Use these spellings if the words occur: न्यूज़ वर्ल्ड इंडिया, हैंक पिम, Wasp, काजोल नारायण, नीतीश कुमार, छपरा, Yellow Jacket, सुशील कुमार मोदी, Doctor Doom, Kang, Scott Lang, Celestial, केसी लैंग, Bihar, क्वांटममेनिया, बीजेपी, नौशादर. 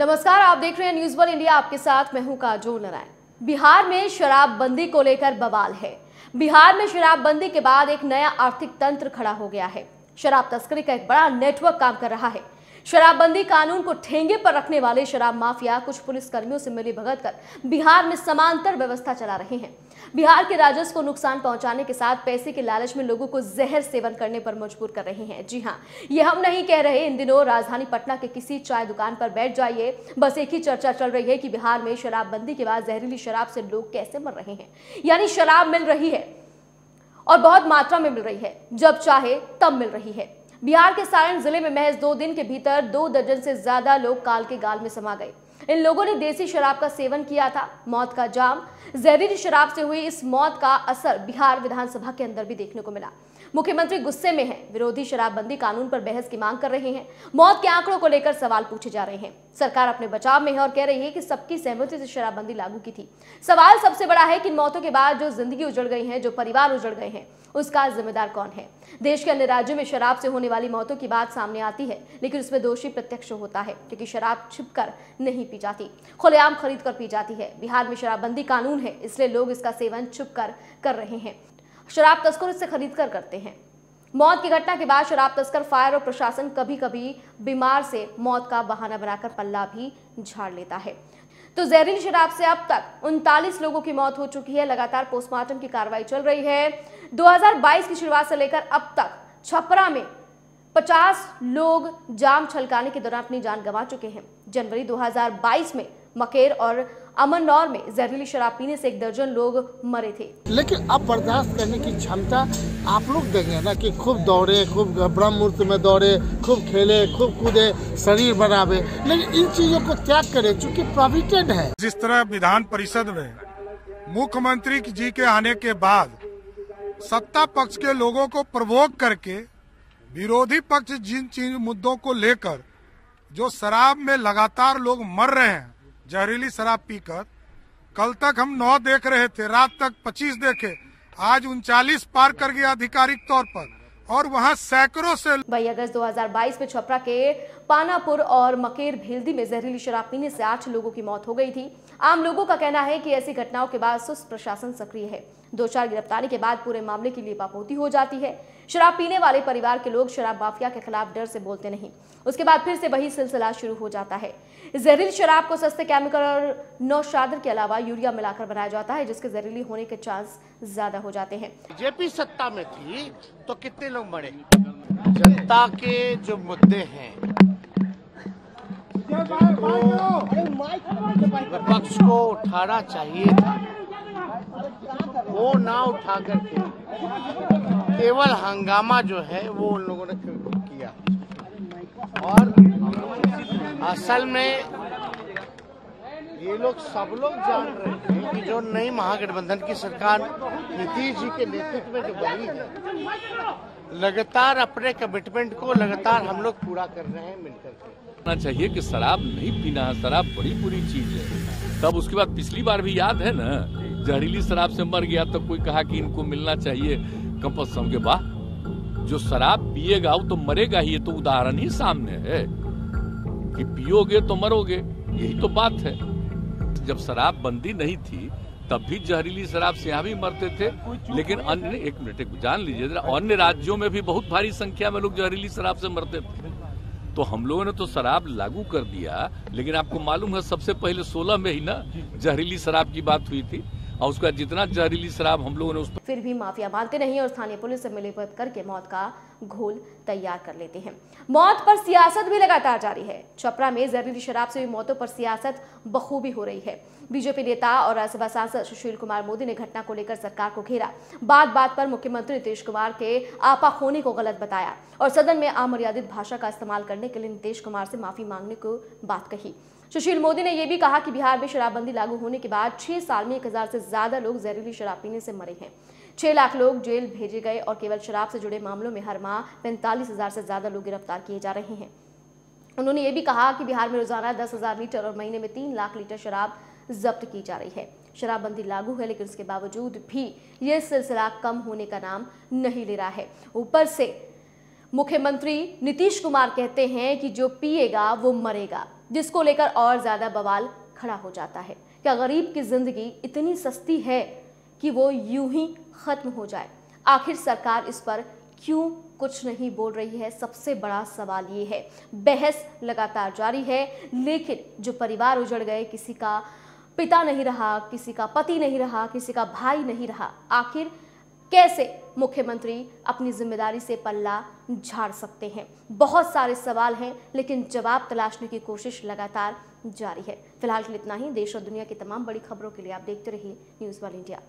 नमस्कार, आप देख रहे हैं न्यूज़ वर्ल्ड इंडिया, आपके साथ मैं हूं काजोल नारायण। बिहार में शराबबंदी को लेकर बवाल है। बिहार में शराबबंदी के बाद एक नया आर्थिक तंत्र खड़ा हो गया है। शराब तस्करी का एक बड़ा नेटवर्क काम कर रहा है। शराबबंदी कानून को ठेंगे पर रखने वाले शराब माफिया कुछ पुलिसकर्मियों से मिलीभगत कर बिहार में समांतर व्यवस्था चला रहे हैं। बिहार के राजस्व को नुकसान पहुंचाने के साथ पैसे के लालच में लोगों को जहर सेवन करने पर मजबूर कर रहे हैं। जी हाँ, ये हम नहीं कह रहे। इन दिनों राजधानी पटना के किसी चाय दुकान पर बैठ जाइए, बस एक ही चर्चा चल रही है कि बिहार में शराबबंदी के बाद जहरीली शराब से लोग कैसे मर रहे हैं। यानी शराब मिल रही है और बहुत मात्रा में मिल रही है, जब चाहे तब मिल रही है। बिहार के सारण जिले में महज 2 दिन के भीतर 2 दर्जन से ज्यादा लोग काल के गाल में समा गए। इन लोगों ने देसी शराब का सेवन किया था। मौत का जाम। जहरीली शराब से हुई इस मौत का असर बिहार विधानसभा के अंदर भी देखने को मिला। मुख्यमंत्री गुस्से में हैं। विरोधी शराबबंदी कानून पर बहस की मांग कर रहे हैं। मौत के आंकड़ों को लेकर सवाल पूछे जा रहे हैं। सरकार अपने बचाव में है और कह रही है कि सबकी सहमति से शराबबंदी लागू की थी। सवाल सबसे बड़ा है कि इन मौतों के बाद जो जिंदगी उजड़ गई है, जो परिवार उजड़ गए हैं, उसका जिम्मेदार कौन है। देश के अन्य राज्यों में शराब से होने वाली मौतों की बात सामने आती है, लेकिन उसमें दोषी प्रत्यक्ष होता है, क्योंकि शराब छिपकर नहीं पी जाती, खुलेआम खरीद कर पी जाती है। बिहार में शराबबंदी कानून है, इसलिए लोग इसका सेवन छिपकर कर रहे हैं। शराब तस्कर इससे खरीद कर करते हैं। मौत की घटना के बाद शराब तस्कर, फायर और प्रशासन कभी कभी बीमार से मौत का बहाना बनाकर पल्ला भी झाड़ लेता है। तो जहरीली शराब से अब तक 39 लोगों की मौत हो चुकी है। लगातार पोस्टमार्टम की कार्रवाई चल रही है। 2022 की शुरुआत से लेकर अब तक छपरा में 50 लोग जाम छलकाने के दौरान अपनी जान गंवा चुके हैं। जनवरी 2022 में मकेर और अमनौर में जहरीली शराब पीने से 1 दर्जन लोग मरे थे। लेकिन अब बर्दाश्त करने की क्षमता आप लोग देंगे ना, कि खूब दौड़े, खूब ब्रह्म मुहूर्त में दौड़े, खूब खेले, खूब कूदे, शरीर बनावे, लेकिन इन चीजों को त्याग करें, चूँकि प्रोविडेंट है। जिस तरह विधान परिषद में मुख्यमंत्री जी के आने के बाद सत्ता पक्ष के लोगों को प्रवोक करके विरोधी पक्ष जिन मुद्दों को लेकर जो शराब में लगातार लोग मर रहे हैं जहरीली शराब पीकर, कल तक हम 9 देख रहे थे, रात तक 25 देखे, आज 39 पार कर गया आधिकारिक तौर पर, और वहाँ सैकड़ों से। 22 अगस्त 2022 में छपरा के पानापुर और मकेर भेल्दी में जहरीली शराब पीने से 8 लोगों की मौत हो गई थी। आम लोगों का कहना है कि ऐसी घटनाओं के बाद सुस्त प्रशासन सक्रिय है। 2-4 गिरफ्तारी के बाद पूरे मामले की लीपापोती हो जाती है। शराब पीने वाले परिवार के लोग शराब माफिया के खिलाफ डर से बोलते नहीं। उसके बाद फिर से वही सिलसिला शुरू हो जाता है। जहरीली शराब को सस्ते केमिकल और नौशादर के अलावा यूरिया मिलाकर बनाया जाता है, जिसके जहरीली होने के चांस ज्यादा हो जाते हैं। बीजेपी सत्ता में थी तो कितने लोग मरे। जनता के जो मुद्दे हैं, विपक्ष को उठाना चाहिए था, वो ना उठा करके केवल हंगामा जो है वो उन लोगों ने किया। और असल में ये लोग सब लोग जान रहे हैं कि जो नई महागठबंधन की सरकार नीतीश जी के नेतृत्व में जो बनी है, लगातार अपने कमिटमेंट को लगातार हम लोग पूरा कर रहे हैं मिलकर के। चाहिए कि शराब नहीं पीना है, शराब बड़ी बुरी चीज है। तब उसके बाद पिछली बार भी याद है ना, जहरीली शराब से मर गया, तब कोई कहा कि इनको मिलना चाहिए कंपलसम के बाद। जो शराब पिएगा वो तो मरेगा ही, ये तो उदाहरण ही सामने है कि पियोगे तो मरोगे, यही तो बात है। जब शराब बंदी नहीं थी तब भी जहरीली शराब से यहाँ भी मरते थे, लेकिन अन्य, एक मिनट जान लीजिए, अन्य राज्यों में भी बहुत भारी संख्या में लोग जहरीली शराब से मरते थे। तो हम लोगों ने तो शराब लागू कर दिया, लेकिन आपको मालूम है सबसे पहले 2016 में ही ना जहरीली शराब की बात हुई थी, और उसका जितना जहरीली शराब हम लोगों ने उस पर। फिर भी माफिया मानते नहीं और स्थानीय पुलिस से मिलीभगत करके मौत का घोल तैयार कर लेते हैं। मौत पर सियासत भी लगातार जारी है। छपरा में जहरीली शराब से हुई मौतों पर सियासत बखूबी हो रही है। बीजेपी नेता और राज्यसभा सांसद सुशील कुमार मोदी ने घटना को लेकर सरकार को घेरा। बात बात पर मुख्यमंत्री नीतीश कुमार के आपा होने को गलत बताया और सदन में अमर्यादित भाषा का इस्तेमाल करने के लिए नीतीश कुमार से माफी मांगने को बात कही। सुशील मोदी ने यह भी कहा कि बिहार में शराबबंदी लागू होने के बाद 6 साल में 1000 से ज्यादा लोग जहरीली शराब पीने से मरे हैं। 6 लाख लोग जेल भेजे गए और केवल शराब से जुड़े मामलों में हर माह 45,000 से ज्यादा लोग गिरफ्तार किए जा रहे हैं। उन्होंने ये भी कहा कि बिहार में रोजाना 10,000 लीटर और महीने में 3 लाख लीटर शराब जब्त की जा रही है। शराबबंदी लागू है, लेकिन उसके बावजूद भी ये सिलसिला कम होने का नाम नहीं ले रहा है। ऊपर से मुख्यमंत्री नीतीश कुमार कहते हैं कि जो पिएगा वो मरेगा, जिसको लेकर और ज्यादा बवाल खड़ा हो जाता है। क्या गरीब की जिंदगी इतनी सस्ती है कि वो यूं ही खत्म हो जाए? आखिर सरकार इस पर क्यों कुछ नहीं बोल रही है, सबसे बड़ा सवाल ये है। बहस लगातार जारी है, लेकिन जो परिवार उजड़ गए, किसी का पिता नहीं रहा, किसी का पति नहीं रहा, किसी का भाई नहीं रहा, आखिर कैसे मुख्यमंत्री अपनी जिम्मेदारी से पल्ला झाड़ सकते हैं? बहुत सारे सवाल हैं, लेकिन जवाब तलाशने की कोशिश लगातार जारी है। फिलहाल के लिए इतना ही। देश और दुनिया की तमाम बड़ी खबरों के लिए आप देखते रहिए न्यूज़ वर्ल्ड इंडिया।